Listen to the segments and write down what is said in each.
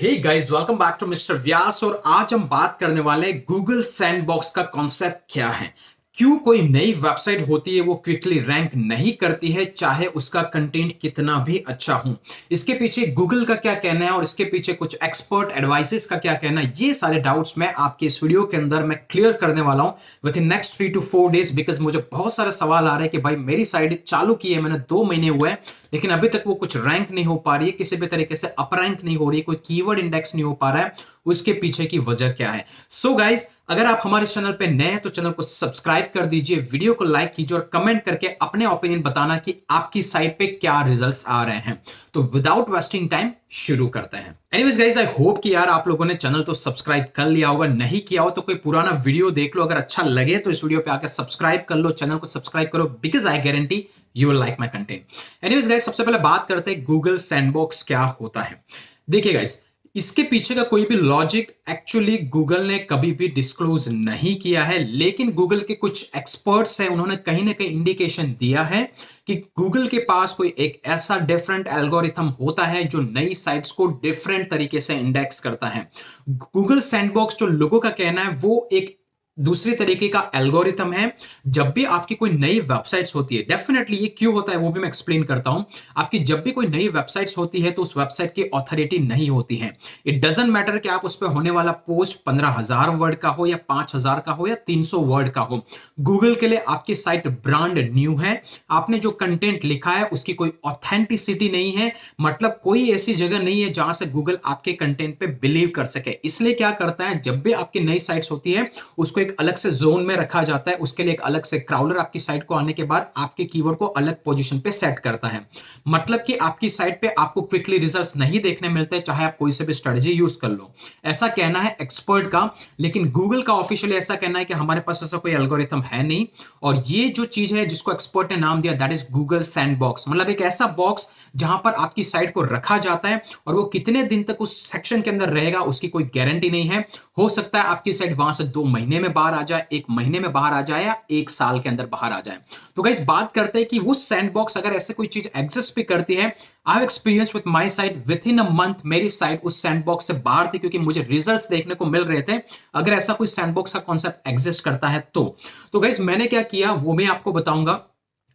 Hey guys, welcome back to mister Vyas. और आज हम बात करने वाले हैं गूगल सैंडबॉक्स का कॉन्सेप्ट क्या है, क्यों कोई नई वेबसाइट होती है वो क्विकली रैंक नहीं करती है चाहे उसका कंटेंट कितना भी अच्छा हो। इसके पीछे गूगल का क्या कहना है और इसके पीछे कुछ एक्सपर्ट एडवाइसेस का क्या कहना है, ये सारे डाउट्स मैं आपके इस वीडियो के अंदर मैं क्लियर करने वाला हूं within next 3 to 4 days। Because मुझे बहुत सारे सवाल आ रहे हैं कि भाई मेरी साइट चालू की है, मैंने 2 महीने हुए हैं लेकिन अभी तक वो कुछ रैंक नहीं हो पा रही है, किसी भी तरीके से अप रैंक नहीं हो रही, कोई कीवर्ड इंडेक्स नहीं हो पा रहा है, उसके पीछे की वजह क्या है। सो गाइज, अगर आप हमारे चैनल पे नए हैं तो चैनल को सब्सक्राइब कर दीजिए, वीडियो को लाइक कीजिए और कमेंट करके अपने ओपिनियन बताना कि आपकी साइट पे क्या रिजल्ट्स आ रहे हैं। तो विदाउट वेस्टिंग टाइम शुरू करते हैं। एनीवेज गाइस, आई होप कि यार आप लोगों ने चैनल तो सब्सक्राइब कर लिया होगा, नहीं किया हो तो कोई पुराना वीडियो देख लो, अगर अच्छा लगे तो इस वीडियो पे आकर सब्सक्राइब कर लो, चैनल को सब्सक्राइब करो because I guarantee you will like my content. Anyways guys, सबसे पहले बात करते हैं गूगल सैंडबॉक्स क्या होता है। देखिए गाइस, इसके पीछे का कोई भी लॉजिक एक्चुअली गूगल ने कभी भी डिस्क्लोज नहीं किया है, लेकिन गूगल के कुछ एक्सपर्ट्स हैं, उन्होंने कहीं ना कहीं इंडिकेशन दिया है कि गूगल के पास कोई एक ऐसा डिफरेंट एल्गोरिथम होता है जो नई साइट्स को डिफरेंट तरीके से इंडेक्स करता है। गूगल सैंडबॉक्स जो लोगों का कहना है वो एक दूसरे तरीके का एल्गोरिथम है। जब भी आपकी कोई नई वेबसाइट्स होती है, डेफिनेटली ये क्यों होता है वो भी मैं एक्सप्लेन करता हूं। आपकी जब भी कोई नई वेबसाइट्स होती है तो उस वेबसाइट की अथॉरिटी नहीं होती है। इट डजंट मैटर कि आप उस पर होने वाला पोस्ट 15,000 वर्ड का हो या 5,000 का हो या 300 वर्ड का हो, गूगल के लिए आपकी साइट ब्रांड न्यू है। आपने जो कंटेंट लिखा है उसकी कोई ऑथेंटिसिटी नहीं है, मतलब कोई ऐसी जगह नहीं है जहां से गूगल आपके कंटेंट पे बिलीव कर सके। इसलिए क्या करता है, जब भी आपकी नई साइट्स होती है उसको एक अलग से जोन में रखा जाता है, उसके लिए एक अलग से क्राउलर आपकी साइट को आने के बाद आपके कीवर्ड को अलग पोजीशन पे सेट करता है। मतलब कि आपकी साइट पे आपको क्विकली रिजल्ट्स नहीं देखने मिलते हैं, चाहे आप कोई से भी स्ट्रेटजी यूज कर लो, ऐसा कहना है एक्सपर्ट का। लेकिन गूगल का ऑफिशियली ऐसा कहना है कि हमारे पास ऐसा कोई एल्गोरिथम है नहीं। और ये जो चीज है जिसको एक्सपर्ट ने नाम दिया दैट इज गूगल सैंडबॉक्स, मतलब एक ऐसा बॉक्स जहां पर आपकी साइट को रखा जाता है और वो कितने दिन तक उस सेक्शन के अंदर रहेगा उसकी कोई गारंटी नहीं है। हो सकता है आपकी साइट वहां से 2 महीने में बाहर आ जाए, 1 महीने में बाहर आ जाए या 1 साल के अंदर बाहर आ जाए। तो गाइस, बात करते हैं कि वो सैंडबॉक्स अगर ऐसे कोई चीज एग्जिस्ट भी करती है, I have experience with my site within a month मेरी साइट उस सैंडबॉक्स से बाहर थी क्योंकि मुझे रिजल्ट्स देखने को मिल रहे थे। अगर ऐसा कोई सैंडबॉक्स का कॉन्सेप्ट एग्जिस्ट करता है तो गाइस मैंने क्या किया वो मैं आपको बताऊंगा।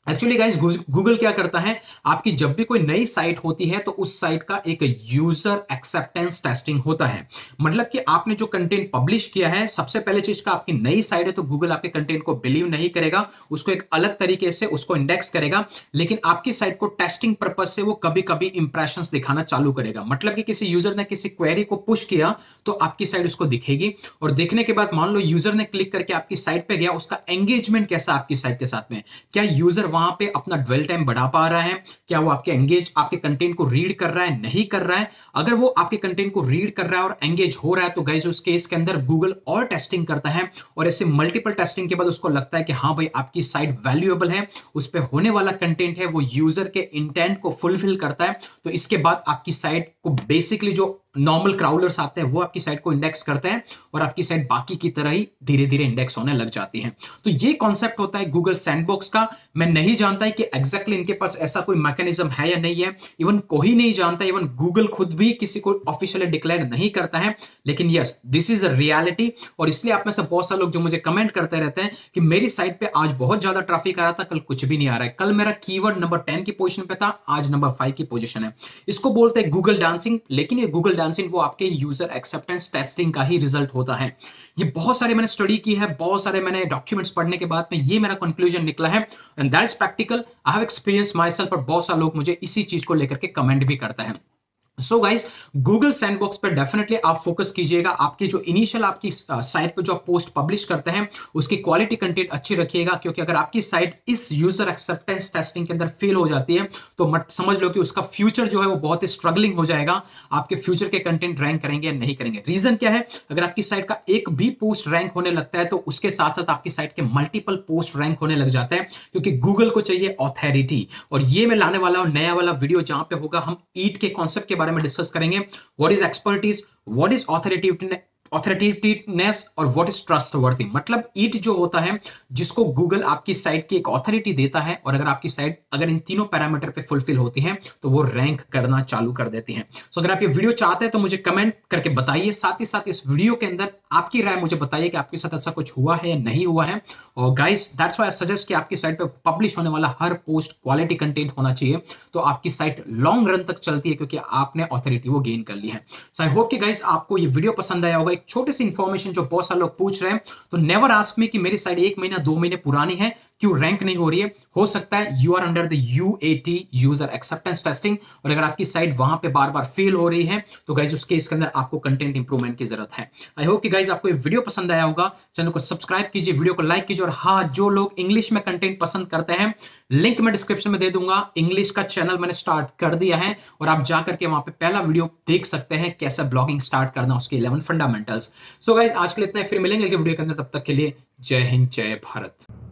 एक्चुअली गाइज, गूगल क्या करता है, आपकी जब भी कोई नई साइट होती है तो उस साइट का एक यूजर एक्सेप्टेंस टेस्टिंग होता है। मतलब कि आपने जो कंटेंट पब्लिश किया है, सबसे पहले चीज का आपकी नई साइट है तो गूगल आपके कंटेंट को बिलीव नहीं करेगा, उसको एक अलग तरीके से उसको इंडेक्स करेगा, लेकिन आपकी साइट को टेस्टिंग पर्पज से वो कभी कभी इंप्रेशंस दिखाना चालू करेगा। मतलब कि किसी यूजर ने किसी क्वेरी को पुश किया तो आपकी साइट उसको दिखेगी और देखने के बाद मान लो यूजर ने क्लिक करके आपकी साइट पर गया, उसका एंगेजमेंट कैसा आपकी साइट के साथ में, क्या यूजर वहां पे अपना dwell time बढ़ा पा रहा है, क्या वो आपके engage, आपके कंटेंट को रीड कर रहा है, नहीं कर रहा है। अगर वो आपके कंटेंट को रीड कर रहा है और एंगेज हो रहा है तो गाइस उस केस के अंदर गूगल और टेस्टिंग करता है। और ऐसे मल्टीपल टेस्टिंग के बाद उसको लगता है कि हाँ भाई आपकी साइट वैल्यूएबल है, उस पे होने वाला कंटेंट है वो यूजर के इंटेंट को फुलफिल करता है, तो इसके बाद आपकी साइट को बेसिकली जो नॉर्मल क्राउलर्स आते हैं वो आपकी साइट को इंडेक्स करते हैं और आपकी साइट बाकी की तरह ही धीरे धीरे इंडेक्स होने लग जाती है। तो ये कॉन्सेप्ट होता है गूगल सैंडबॉक्स का। मैं नहीं जानता है कि एग्जैक्टली इनके पास ऐसा कोई मैकेनिज्म है या नहीं है, इवन कोई नहीं जानता, इवन गूगल खुद भी किसी को ऑफिशियली डिक्लेयर नहीं करता है। लेकिन yes, this is a reality. और इसलिए आप में से बहुत सारे लोग जो मुझे कमेंट करते रहते हैं कि मेरी साइट पर आज बहुत ज्यादा ट्रैफिक आ रहा था, कल कुछ भी नहीं आ रहा है, कल मेरा कीवर्ड नंबर 10 की पोजिशन पे था, आज नंबर 5 की पोजिशन है। इसको बोलते हैं गूगल डांसिंग, लेकिन ये गूगल वो आपके यूजर एक्सेप्टेंस टेस्टिंग का ही रिजल्ट होता है। ये बहुत सारे मैंने स्टडी की है, बहुत सारे मैंने डॉक्यूमेंट्स पढ़ने के बाद में ये मेरा कंक्लूजन निकला है and that is practical. I have experience myself. और बहुत सारे लोग मुझे इसी चीज को लेकर के कमेंट भी करता है। सो गाइज, गूगल सैंडबॉक्स पर डेफिनेटली आप फोकस कीजिएगा, आपके जो इनिशियल आपकी साइट पर जो पोस्ट पब्लिश करते हैं उसकी क्वालिटी कंटेंट अच्छी रखिएगा, क्योंकि अगर आपकी साइट इस यूजर एक्सेप्टेंस टेस्टिंग के अंदर फेल हो जाती है तो मत समझ लो कि उसका फ्यूचर जो है वो बहुत ही स्ट्रगलिंग हो जाएगा। आपके फ्यूचर के कंटेंट रैंक करेंगे या नहीं करेंगे। रीजन क्या है, अगर आपकी साइट का एक भी पोस्ट रैंक होने लगता है तो उसके साथ साथ आपकी साइट के मल्टीपल पोस्ट रैंक होने लग जाते हैं, क्योंकि गूगल को चाहिए ऑथोरिटी। और ये मैं लाने वाला हूँ नया वाला वीडियो जहां पर होगा हम ईट के कॉन्सेप्ट के बारे में डिस्कस करेंगे, what is expertise, what is authority authoritativeness और व्हाट इज ट्रस्टवर्दी, मतलब ईट जो होता है जिसको गूगल आपकी साइट की एक ऑथोरिटी देता है और अगर आपकी साइट अगर इन तीनों पैरामीटर पे फुलफिल होती है तो वो रैंक करना चालू कर देती है। सो अगर आप ये वीडियो चाहते हैं तो मुझे कमेंट करके बताइए, साथ ही साथ इस वीडियो के अंदर आपकी राय मुझे बताइए कि आपके साथ ऐसा कुछ हुआ है या नहीं हुआ है। और guys that's why I suggest कि आपकी साइट पे पब्लिश होने वाला हर पोस्ट क्वालिटी कंटेंट होना चाहिए तो आपकी साइट लॉन्ग रन तक चलती है क्योंकि आपने ऑथोरिटी वो गेन कर ली है। सो आई होप कि गाइस आपको ये वीडियो पसंद आया होगा। एक छोटी सी इंफॉर्मेशन जो बहुत सारे लोग पूछ रहे हैं, तो नेवर आस्क मी कि मेरी साइट 1 महीना 2 महीने पुरानी है क्यों रैंक नहीं हो रही है। हो सकता है you are under the UAT user acceptance testing और अगर आपकी साइट वहां पे बार-बार फेल हो रही है तो गाइस उसके इसके अंदर आपको कंटेंट इंप्रूवमेंट की जरूरत है। आई होप कि गाइस आपको ये वीडियो पसंद आया होगा। चैनल को सब्सक्राइब कीजिए, वीडियो को लाइक कीजिए और हाँ, जो लोग इंग्लिश में कंटेंट पसंद करते हैं लिंक मैं डिस्क्रिप्शन में दे दूंगा। इंग्लिश का चैनल मैंने स्टार्ट कर दिया है और आप जाकर के वहां पे पहला वीडियो देख सकते हैं कैसे ब्लॉगिंग स्टार्ट करना, उसके 11 फंडामेंटल्स। सो गाइस आज के लिए इतना ही, फिर मिलेंगे अगले वीडियो के अंदर। तब तक के लिए जय हिंद, जय भारत।